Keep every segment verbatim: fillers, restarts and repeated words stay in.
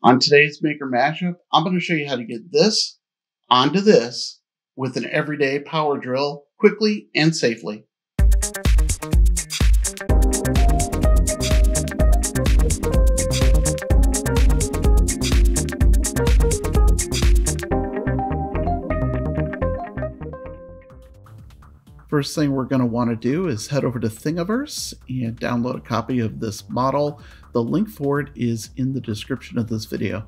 On today's Maker Mashup, I'm going to show you how to get this onto this with an everyday power drill quickly and safely. First thing we're going to want to do is head over to Thingiverse and download a copy of this model. The link for it is in the description of this video.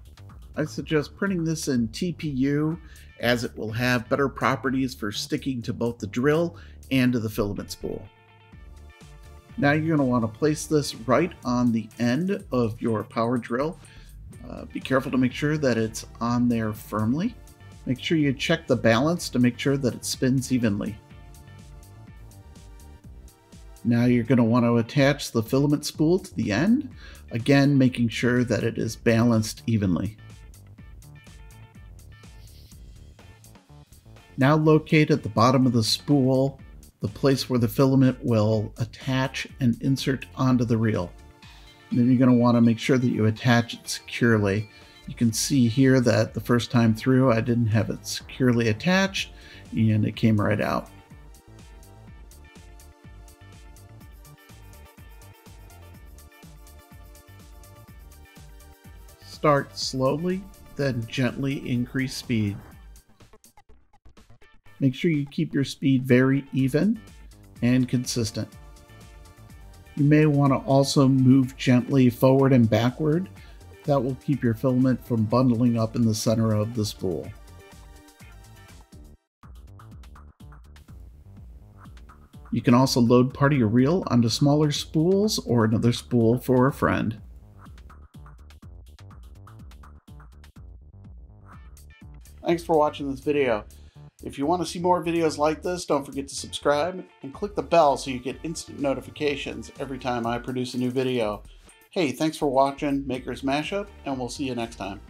I suggest printing this in T P U as it will have better properties for sticking to both the drill and to the filament spool. Now you're going to want to place this right on the end of your power drill. Uh, be careful to make sure that it's on there firmly. Make sure you check the balance to make sure that it spins evenly. Now you're going to want to attach the filament spool to the end, again making sure that it is balanced evenly. Now locate at the bottom of the spool the place where the filament will attach and insert onto the reel. And then you're going to want to make sure that you attach it securely. You can see here that the first time through I didn't have it securely attached and it came right out. Start slowly, then gently increase speed. Make sure you keep your speed very even and consistent. You may want to also move gently forward and backward. That will keep your filament from bundling up in the center of the spool. You can also load part of your reel onto smaller spools or another spool for a friend. Thanks for watching this video. If you want to see more videos like this, don't forget to subscribe and click the bell so you get instant notifications every time I produce a new video. Hey, thanks for watching Makers Mashup, and we'll see you next time.